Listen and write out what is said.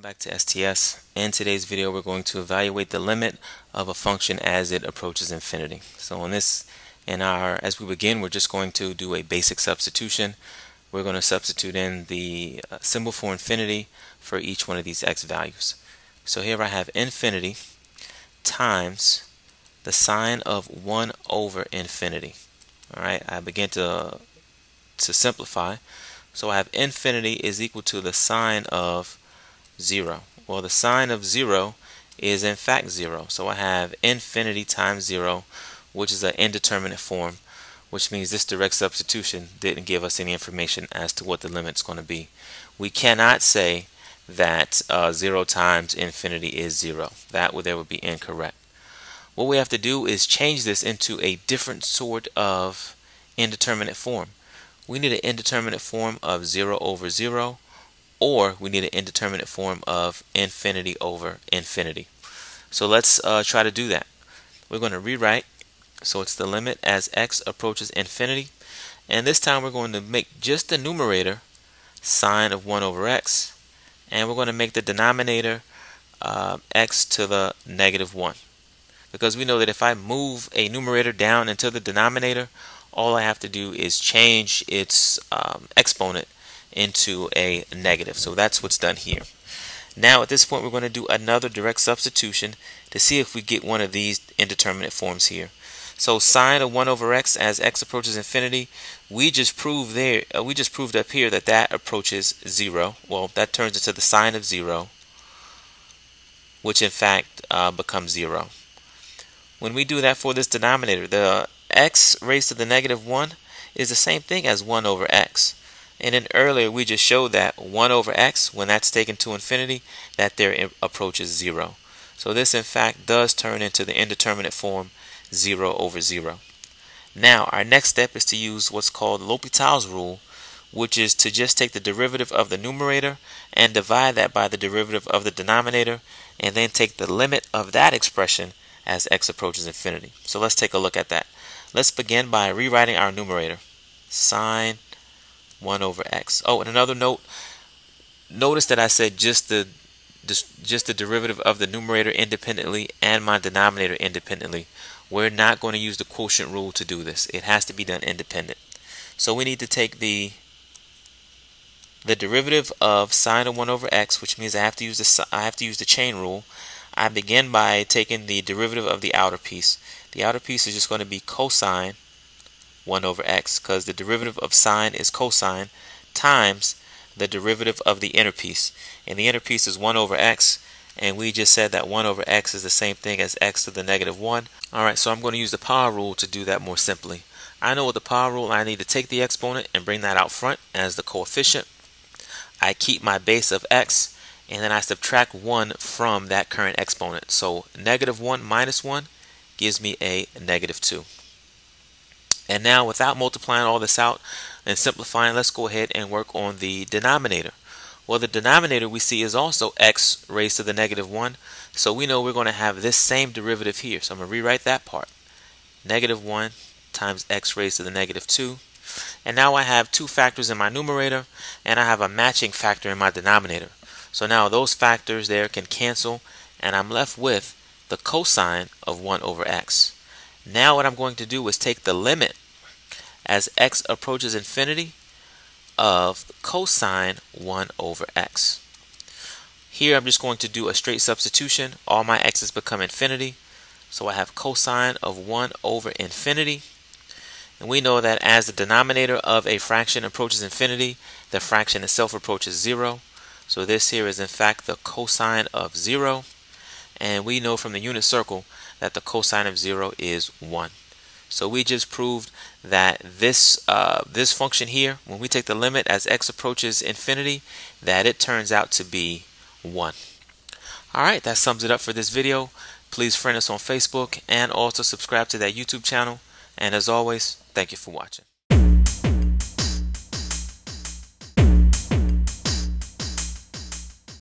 Welcome back to STS. In today's video we're going to evaluate the limit of a function as it approaches infinity. So as we begin, we're just going to do a basic substitution. We're going to substitute in the symbol for infinity for each one of these x values. So here I have infinity times the sine of 1 over infinity. Alright, I begin to simplify. So I have infinity is equal to the sine of 0. Well, the sine of 0 is in fact 0. So I have infinity times 0, which is an indeterminate form, which means this direct substitution didn't give us any information as to what the limit's going to be. We cannot say that 0 times infinity is 0. That would be incorrect. What we have to do is change this into a different sort of indeterminate form. We need an indeterminate form of 0 over 0, or we need an indeterminate form of infinity over infinity. So let's try to do that. We're going to rewrite. So it's the limit as x approaches infinity. And this time we're going to make just the numerator sine of 1 over x. And we're going to make the denominator x to the negative 1. Because we know that if I move a numerator down into the denominator, all I have to do is change its exponent into a negative. So that's what's done here. Now at this point we're going to do another direct substitution to see if we get one of these indeterminate forms here. So sine of 1 over x as x approaches infinity, we just proved up here that that approaches 0. Well, that turns into the sine of 0, which in fact becomes 0. When we do that for this denominator, the x raised to the negative 1 is the same thing as 1 over x. And then earlier we just showed that 1 over x, when that's taken to infinity, that there approaches 0. So this in fact does turn into the indeterminate form 0 over 0. Now our next step is to use what's called L'Hopital's rule, which is to just take the derivative of the numerator and divide that by the derivative of the denominator, and then take the limit of that expression as x approaches infinity. So let's take a look at that. Let's begin by rewriting our numerator, sine 1 over x. Oh, and another note, notice that I said just the derivative of the numerator independently and my denominator independently. We're not going to use the quotient rule to do this. It has to be done independent. So we need to take the derivative of sine of 1 over x, which means I have to use the chain rule. I begin by taking the derivative of the outer piece. The outer piece is just going to be cosine 1 over x, because the derivative of sine is cosine, times the derivative of the inner piece. And the inner piece is 1 over x, and we just said that 1 over x is the same thing as x to the negative 1. Alright, so I'm going to use the power rule to do that more simply. I know with the power rule I need to take the exponent and bring that out front as the coefficient. I keep my base of x, and then I subtract 1 from that current exponent. So negative 1 minus 1 gives me a negative 2. And now, without multiplying all this out and simplifying, let's go ahead and work on the denominator. Well, the denominator we see is also x raised to the negative 1, so we know we're going to have this same derivative here. So I'm going to rewrite that part. Negative 1 times x raised to the negative 2. And now I have two factors in my numerator, and I have a matching factor in my denominator. So now those factors there can cancel, and I'm left with the cosine of 1 over x. Now what I'm going to do is take the limit as x approaches infinity of cosine 1 over x. Here I'm just going to do a straight substitution. All my x's become infinity. So I have cosine of 1 over infinity. And we know that as the denominator of a fraction approaches infinity, the fraction itself approaches 0. So this here is in fact the cosine of 0, and we know from the unit circle that the cosine of 0 is 1. So we just proved that this function here, when we take the limit as x approaches infinity, that it turns out to be 1. Alright, that sums it up for this video. Please friend us on Facebook and also subscribe to that YouTube channel. And as always, thank you for watching.